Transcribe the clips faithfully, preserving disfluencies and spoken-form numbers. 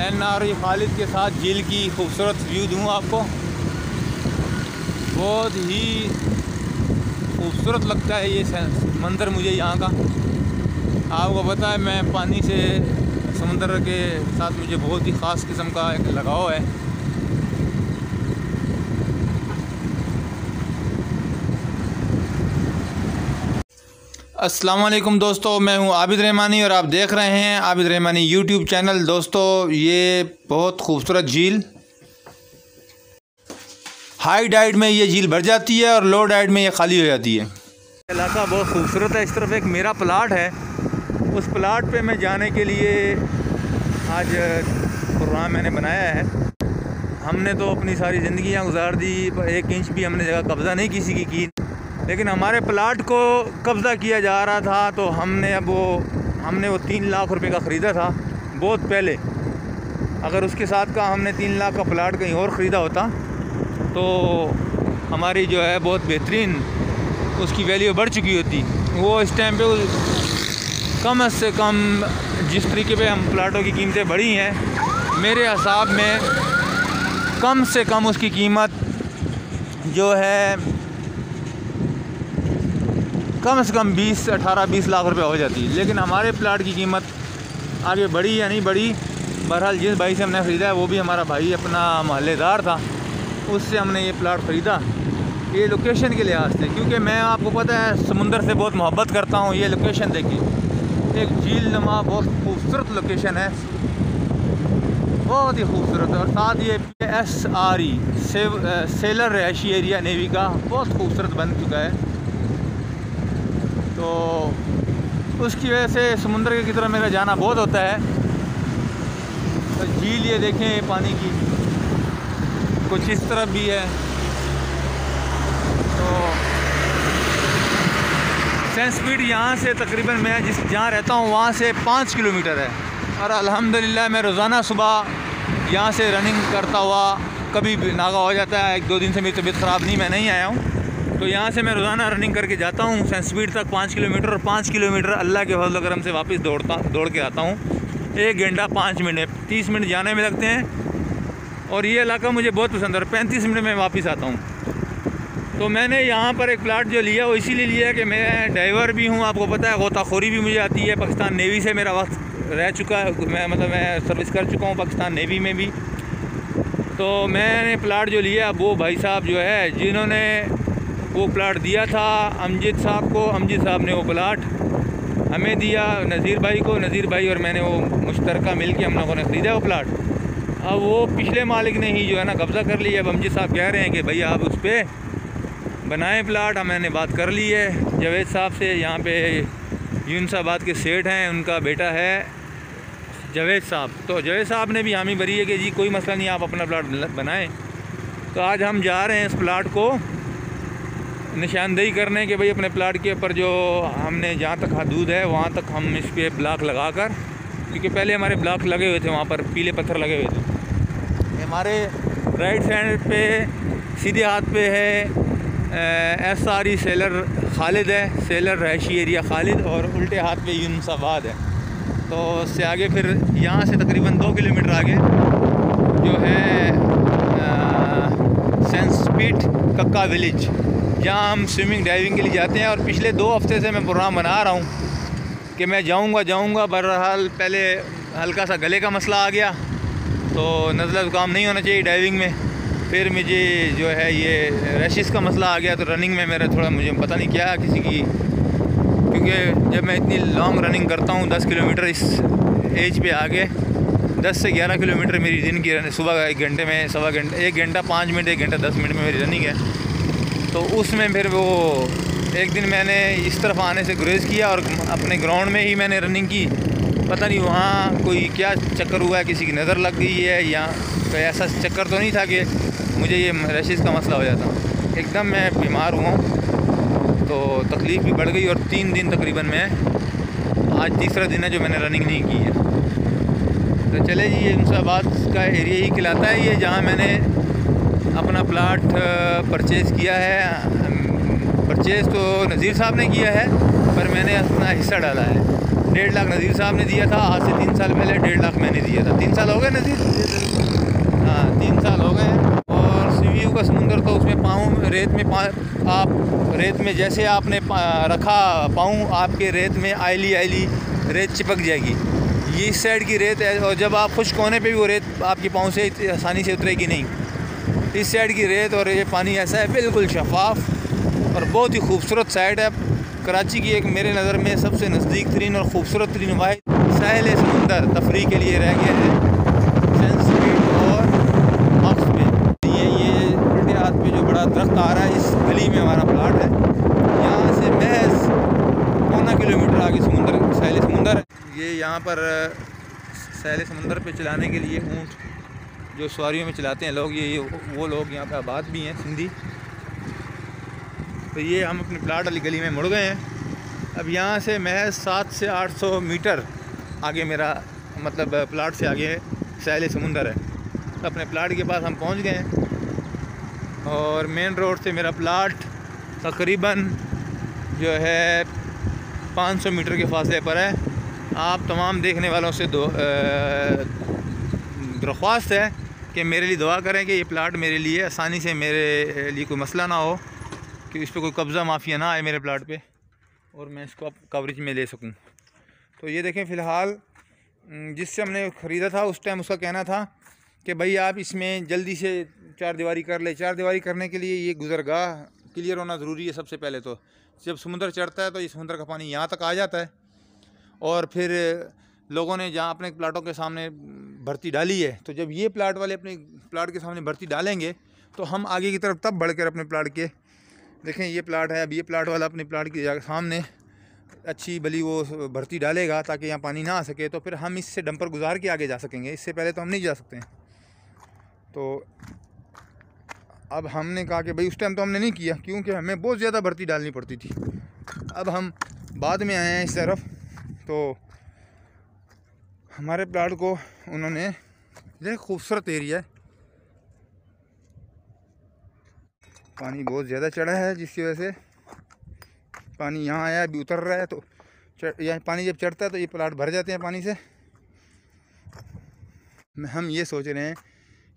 S R A Khalid के साथ झील की खूबसूरत व्यू दूँ आपको। बहुत ही खूबसूरत लगता है ये मंदिर मुझे यहाँ का। आपको पता है मैं पानी से, समुंदर के साथ मुझे बहुत ही ख़ास किस्म का एक लगाव है। अस्सलाम वालेकुम दोस्तों, मैं हूं आबिद रहमानी और आप देख रहे हैं आबिद रहमानी यूट्यूब चैनल। दोस्तों ये बहुत खूबसूरत झील, हाई डाइट में ये झील भर जाती है और लो डाइट में ये खाली हो जाती है। इलाका बहुत खूबसूरत है। इस तरफ एक मेरा प्लाट है, उस प्लाट पे मैं जाने के लिए आज प्रोग्राम मैंने बनाया है। हमने तो अपनी सारी ज़िंदगी यहाँ गुजार दी, एक इंच भी हमने जगह कब्ज़ा नहीं किसी की की, लेकिन हमारे प्लाट को कब्ज़ा किया जा रहा था। तो हमने अब वो हमने वो तीन लाख रुपए का ख़रीदा था बहुत पहले। अगर उसके साथ का हमने तीन लाख का प्लाट कहीं और ख़रीदा होता तो हमारी जो है बहुत बेहतरीन उसकी वैल्यू बढ़ चुकी होती। वो इस टाइम पे कम से कम जिस तरीके पे हम प्लाटों की कीमतें बढ़ी हैं, मेरे हिसाब में कम से कम उसकी कीमत जो है कम से कम बीस अठारह बीस लाख रुपए हो जाती है। लेकिन हमारे प्लाट की कीमत आगे बढ़ी या नहीं बढ़ी, बहरहाल जिस भाई से हमने ख़रीदा है वो भी हमारा भाई अपना महल्लेदार था, उससे हमने ये प्लाट ख़रीदा। ये लोकेशन के लिहाज से, क्योंकि मैं आपको पता है समुंदर से बहुत मोहब्बत करता हूँ। ये लोकेशन देखिए, एक झील नुमा बहुत खूबसूरत लोकेशन है, बहुत ही खूबसूरत। और साथ ये एस आर ई से, सेलर रहायशी एरिया नेवी का बहुत खूबसूरत बन चुका है। तो उसकी वजह से समुंदर की तरफ मेरा जाना बहुत होता है। तो झील ये देखें, पानी की कुछ इस तरफ भी है। तो सैंसपीट यहाँ से तकरीबन, मैं जिस जहाँ रहता हूँ वहाँ से पाँच किलोमीटर है। और अल्हम्दुलिल्लाह मैं रोज़ाना सुबह यहाँ से रनिंग करता हुआ, कभी नागा हो जाता है, एक दो दिन से मेरी तबीयत ख़राब नहीं, मैं नहीं आया हूँ। तो यहाँ से मैं रोज़ाना रनिंग करके जाता हूँ सैंसपीट तक पाँच किलोमीटर, और पाँच किलोमीटर अल्लाह के फजल करम से वापस दौड़ता दौड़ के आता हूँ। एक घंटा पाँच मिनट तीस मिनट जाने में लगते हैं, और ये इलाका मुझे बहुत पसंद है। पैंतीस मिनट में वापस आता हूँ। तो मैंने यहाँ पर एक प्लाट जो लिया वो इसीलिए लिया कि मैं ड्राइवर भी हूँ, आपको पता है गोताखोरी भी मुझे आती है। पाकिस्तान नेवी से मेरा वक्त रह चुका है, मैं मतलब मैं सर्विस कर चुका हूँ पाकिस्तान नेवी में भी। तो मैंने प्लाट जो लिया वो भाई साहब जो है, जिन्होंने वो प्लाट दिया था अमजिद साहब को, अमजिद साहब ने वो प्लाट हमें दिया, नज़ीर भाई को, नज़ीर भाई और मैंने वो मुश्तरका मिल के हम लोगों ने ख़रीदा वो प्लाट। अब वो पिछले मालिक ने ही जो है ना कब्ज़ा कर लिया। अब अमजिद साहब कह रहे हैं कि भाई आप उस पर बनाएं प्लाट, मैंने बात कर ली है जावेद साहब से। यहाँ पर यूनुसाबाद के सेठ हैं, उनका बेटा है जावेद साहब। तो जावेद साहब ने भी हामी भरी है कि जी कोई मसला नहीं, आप अपना प्लाट बनाएँ। तो आज हम जा रहे हैं इस प्लाट को निशानदेही करने के, भाई अपने प्लाट के ऊपर जो हमने जहाँ तक हदूद है वहाँ तक हम इस पर ब्लॉक लगा कर, क्योंकि पहले हमारे ब्लॉक लगे हुए थे, वहाँ पर पीले पत्थर लगे हुए थे। हमारे राइट हैंड पे सीधे हाथ पे है S R E sailor Khalid है, सेलर रहायशी एरिया खालिद, और उल्टे हाथ पे यूनुसाबाद है। तो उससे आगे फिर यहाँ से तकरीबन दो किलोमीटर आगे जो है सैंसपीट कक्का विलेज, जहाँ हम स्विमिंग डाइविंग के लिए जाते हैं। और पिछले दो हफ्ते से मैं प्रोग्राम बना रहा हूँ कि मैं जाऊँगा जाऊँगा बहरहाल पहले हल्का सा गले का मसला आ गया, तो नज़ला जुकाम नहीं होना चाहिए डाइविंग में। फिर मुझे जो है ये रैशेस का मसला आ गया, तो रनिंग में मेरा थोड़ा, मुझे पता नहीं क्या किसी की, क्योंकि जब मैं इतनी लॉन्ग रनिंग करता हूँ दस किलोमीटर इस एज पे आगे, दस से ग्यारह किलोमीटर मेरी दिन की सुबह एक घंटे में, सवा घंटे, एक घंटा पाँच मिनट, एक घंटा दस मिनट में मेरी रनिंग है। तो उसमें फिर वो एक दिन मैंने इस तरफ आने से गुरेज किया और अपने ग्राउंड में ही मैंने रनिंग की। पता नहीं वहाँ कोई क्या चक्कर हुआ है, किसी की नज़र लग गई है या तो, ऐसा चक्कर तो नहीं था कि मुझे ये रैशेस का मसला हो जाता। एकदम मैं बीमार हुआ, तो तकलीफ़ भी बढ़ गई, और तीन दिन तकरीबन मैं, आज तीसरा दिन है जो मैंने रनिंग नहीं की है। तो चले जी, यूनुसाबाद का एरिया ही कहलाता है ये, जहाँ मैंने अपना प्लाट परचेज़ किया है। परचेज़ तो नज़ीर साहब ने किया है, पर मैंने अपना हिस्सा डाला है। डेढ़ लाख नज़ीर साहब ने दिया था, आज से तीन साल पहले डेढ़ लाख मैंने दिया था। तीन साल हो गए नज़ीर, हाँ तीन साल हो गए। और सीवीयू का समुंदर तो उसमें पाँव रेत में पा, आप रेत में जैसे आपने रखा पाँव, आपके रेत में आयली आयली रेत चिपक जाएगी, ये इस साइड की रेत है। और जब आप खुश कोने पे भी वो रेत आपके पाँव से आसानी से उतरेगी नहीं। इस साइड की रेत और ये पानी ऐसा है बिल्कुल शफाफ और बहुत ही खूबसूरत साइड है कराची की। एक मेरे नज़र में सबसे नज़दीक तरीन और ख़ूबसूरत तरीन वाहिद साहिल समुंदर तफरी के लिए रह गया है सैंडस्प्रिट और हॉक्सबे। ये ये उल्टे हाथ पे जो बड़ा दरख्त आ रहा है, इस गली में हमारा प्लाट है। यहाँ से महज पौना किलोमीटर आगे समुंदर साहिल समुंदर है। ये यहाँ पर साहिल समुंदर पे चलाने के लिए ऊँट जो सवारियों में चलाते हैं लोग, ये वो लोग यहाँ पर आबाद भी हैं सिंधी। तो ये हम अपने प्लाट वाली गली में मुड़ गए हैं। अब यहाँ से महज सात से आठ सौ मीटर आगे मेरा मतलब प्लाट से आगे साहिल समुंदर है। तो अपने प्लाट के पास हम पहुँच गए हैं और मेन रोड से मेरा प्लाट तकरीबन जो है पाँच सौ मीटर के फासले पर है। आप तमाम देखने वालों से दो दरख्वास्त है कि मेरे लिए दुआ करें कि ये प्लाट मेरे लिए आसानी से मेरे लिए कोई मसला ना हो, कि इस पर कोई कब्ज़ा माफिया ना आए मेरे प्लाट पे और मैं इसको अब कवरेज में ले सकूं। तो ये देखें, फ़िलहाल जिससे हमने ख़रीदा था उस टाइम उसका कहना था कि भाई आप इसमें जल्दी से चार दीवारी कर ले। चार दीवारी करने के लिए ये गुज़रगाह क्लियर होना ज़रूरी है। सबसे पहले तो जब समुंदर चढ़ता है तो इस समुंदर का पानी यहाँ तक आ जाता है और फिर लोगों ने जहाँ अपने प्लाटों के सामने भर्ती डाली है, तो जब ये प्लाट वाले अपने प्लाट के सामने भर्ती डालेंगे तो हम आगे की तरफ तब बढ़ कर अपने प्लाट के, देखें ये प्लाट है, अब ये प्लाट वाला अपने प्लाट के सामने अच्छी भली वो भर्ती डालेगा ताकि यहाँ पानी ना आ सके, तो फिर हम इससे डंपर गुजार के आगे जा सकेंगे। इससे पहले तो हम नहीं जा सकते हैं। तो अब हमने कहा कि भाई उस टाइम तो हमने नहीं किया क्योंकि हमें बहुत ज़्यादा भर्ती डालनी पड़ती थी। अब हम बाद में आए हैं इस तरफ, तो हमारे प्लाट को उन्होंने, ये खूबसूरत एरिया है, पानी बहुत ज़्यादा चढ़ा है जिसकी वजह से पानी यहाँ आया अभी उतर रहा है। तो यहाँ पानी जब चढ़ता है तो ये प्लाट भर जाते हैं पानी से। हम ये सोच रहे हैं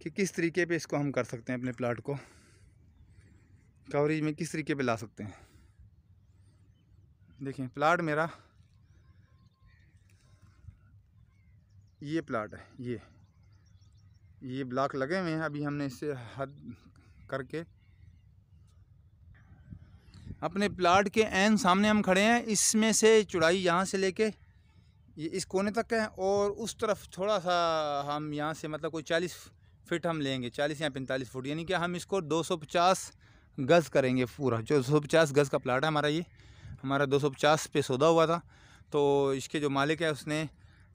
कि किस तरीके पे इसको हम कर सकते हैं, अपने प्लाट को कवरेज में किस तरीके पे ला सकते हैं। देखें प्लाट मेरा ये प्लाट है, ये ये ब्लॉक लगे हुए हैं। अभी हमने इससे हद करके अपने प्लाट के एन सामने हम खड़े हैं। इसमें से चौड़ाई यहाँ से लेके ये इस कोने तक है और उस तरफ थोड़ा सा हम यहाँ से मतलब कोई चालीस फिट हम लेंगे, चालीस या पैंतालीस फुट, यानी कि हम इसको दो सौ पचास गज़ करेंगे पूरा। जो दो सौ पचास गज़ का प्लाट है हमारा, ये हमारा दो सौ पचास पे सौदा हुआ था। तो इसके जो मालिक है उसने,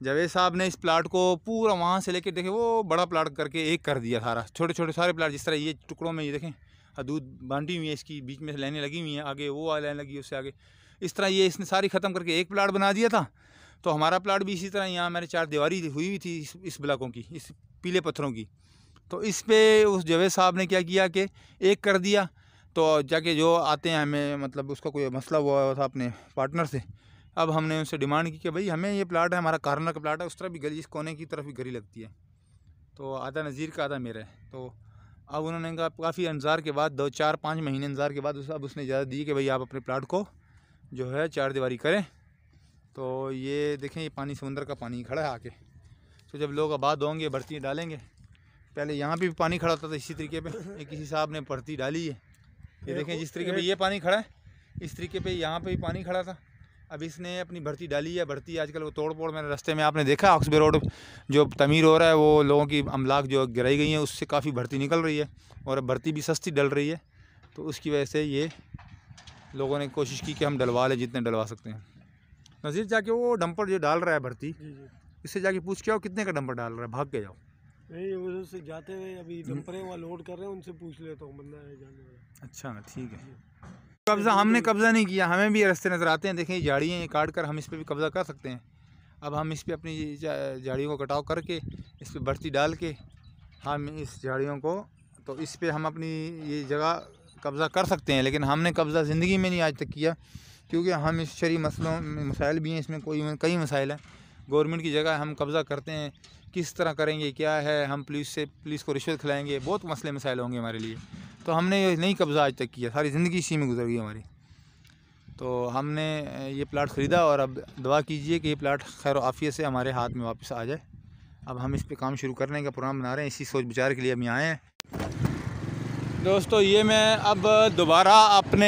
जावेद साहब ने, इस प्लाट को पूरा वहाँ से लेके देखें वो बड़ा प्लाट करके एक कर दिया सारा, छोटे छोटे सारे प्लाट जिस तरह ये टुकड़ों में ये देखें हदूद बांटी हुई है इसकी, बीच में लाइनें लगी हुई हैं, आगे वो लाइन लगी है उससे आगे, इस तरह ये इसने सारी ख़त्म करके एक प्लाट बना दिया था। तो हमारा प्लाट भी इसी तरह यहाँ हमारे चार दीवारी हुई हुई थी इस, इस ब्लॉकों की, इस पीले पत्थरों की। तो इस पे उस जावेद साहब ने क्या किया कि एक कर दिया। तो जाके जो आते हैं हमें मतलब उसका कोई मसला हुआ था अपने पार्टनर से, अब हमने उनसे डिमांड की कि भाई हमें ये प्लाट है, हमारा कार्नर का प्लाट है, उस तरह भी गली, इस कोने की तरफ भी गली लगती है, तो आधा नज़ीर का आधा मेरा है। तो अब उन्होंने कहा काफ़ी इंतज़ार के बाद, दो चार पाँच महीने इंतज़ार के बाद उस, अब उसने इजाज़त दी कि भाई आप अपने प्लाट को जो है चार दीवारी करें। तो ये देखें ये पानी समुंदर का पानी खड़ा है आके। तो जब लोग आबाद होंगे भर्ती डालेंगे, पहले यहाँ पे भी पानी खड़ा होता था इसी तरीके पे, एक किसी साहब ने भर्ती डाली है, ये देखें जिस तरीके पर ये पानी खड़ा है इस तरीके पर यहाँ पर भी पानी खड़ा था। अब इसने अपनी भर्ती डाली है, भर्ती आजकल वो तोड़ फोड़, मैंने रास्ते में आपने देखा हॉक्सबे रोड जो तमीर हो रहा है, वो लोगों की अमलाक जो गिराई गई हैं उससे काफ़ी भर्ती निकल रही है और भर्ती भी सस्ती डल रही है। तो उसकी वजह से ये लोगों ने कोशिश की कि हम डलवा लें जितने डलवा सकते हैं। नज़ीर जाके वो डंपर जो डाल रहा है भर्ती, इससे जाके पूछ के आओ कितने का डंपर डाल रहा है, भाग के जाओ। नहीं उससे जाते हुए अभी डंपरें वहाँ लोड कर रहे हैं, उनसे पूछ लेता हूँ बंदा है जाने वाला। अच्छा ठीक है, कब्ज़ा हमने कब्ज़ा नहीं किया, हमें भी रास्ते नज़र आते हैं। देखें ये झाड़ियाँ ये काट कर हम इस पर भी कब्ज़ा कर सकते हैं। अब हम इस पर अपनी झाड़ियों को कटाव करके इस पर भर्ती डाल के हम इस झाड़ियों को, तो इस पर हम अपनी ये जगह कब्ज़ा कर सकते हैं। लेकिन हमने कब्ज़ा ज़िंदगी में नहीं आज तक किया क्योंकि हम इस शरी मसलों में मसाइल भी हैं, इसमें कोई कई मसाइल हैं। गवर्नमेंट की जगह हम कब्ज़ा करते हैं, किस तरह करेंगे, क्या है, हम पुलिस से पुलिस को रिश्वत खिलाएंगे, बहुत मसले मसाइल होंगे हमारे लिए। तो हमने ये नहीं कब्ज़ा आज तक किया, सारी ज़िंदगी इसी में गुजर गई हमारी। तो हमने ये प्लाट ख़रीदा और अब दुआ कीजिए कि ये प्लाट खैर आफियत से हमारे हाथ में वापस आ जाए। अब हम इस पे काम शुरू करने का प्रोग्राम बना रहे हैं, इसी सोच विचार के लिए हम यहाँ आए हैं। दोस्तों ये मैं अब दोबारा अपने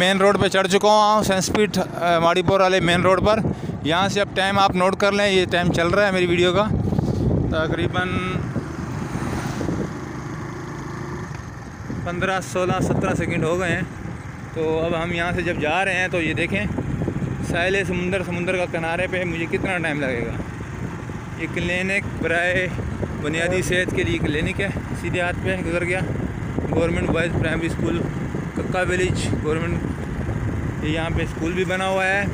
मेन रोड पे चढ़ चुका हूँ, सनस्प्रिट माड़ीपुर वाले मेन रोड पर। यहाँ से अब टाइम आप नोट कर लें, ये टाइम चल रहा है मेरी वीडियो का, तकरीबन पंद्रह सोलह सत्रह सेकेंड हो गए हैं। तो अब हम यहाँ से जब जा रहे हैं तो ये देखें साहिल समुंदर, समुंदर का किनारे पर मुझे कितना टाइम लगेगा। ये क्लिनिक बराए बुनियादी सेहत के लिए क्लिनिक है, सीधे हाथ पे गुजर गया। Government boys primary school Kakka village, government यहाँ पे स्कूल भी बना हुआ है,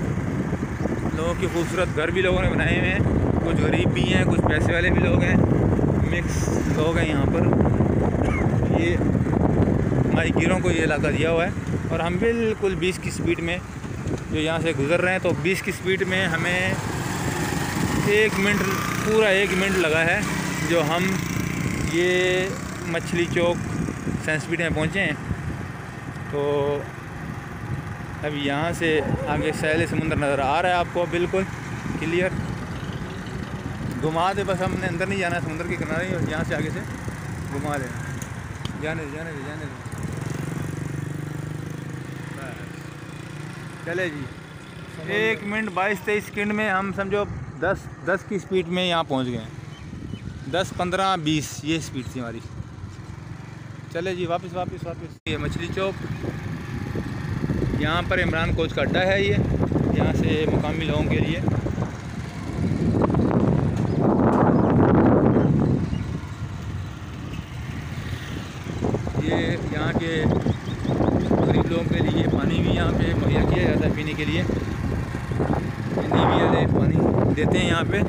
लोगों की खूबसूरत घर भी लोगों ने बनाए हुए हैं, कुछ गरीब भी हैं, कुछ पैसे वाले भी लोग हैं, मिक्स लोग हैं यहाँ पर। ये माहिगीरों को ये इलाका दिया हुआ है और हम बिल्कुल बीस की स्पीड में जो यहाँ से गुज़र रहे हैं, तो बीस की स्पीड में हमें एक मिनट पूरा एक मिनट लगा है जो हम ये मछली चौक सनस्प्रिट में पहुँचे हैं। तो अब यहाँ से आगे सैल समुंदर नज़र आ रहा है आपको बिल्कुल क्लियर, घुमा दे बस, हमने अंदर नहीं जाना है, समुंदर के किनारे ही, और यहाँ से आगे से घुमा देना, जाने दे जाने दे जाने दे, चले जी। एक मिनट बाईस तेईस सेकेंड में हम समझो दस दस की स्पीड में यहाँ पहुँच गए हैं, दस पंद्रह बीस ये स्पीड थी हमारी। चले जी वापस वापस वापस। ये मछली चौक, यहाँ पर इमरान कोच का अड्डा है, ये यहाँ से मुकामी लोगों के लिए। ये यहाँ के गरीब लोगों के लिए पानी भी यहाँ पे मुहैया किया जाता है पीने के लिए, वाले पानी देते हैं यहाँ पे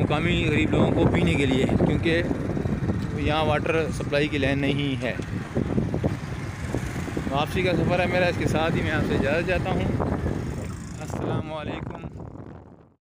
मुकामी गरीब लोगों को पीने के लिए, क्योंकि यहाँ वाटर सप्लाई की लाइन नहीं है। वापसी का सफ़र है मेरा, इसके साथ ही मैं आपसे इजाज़त चाहता हूँ। अस्सलाम वालेकुम।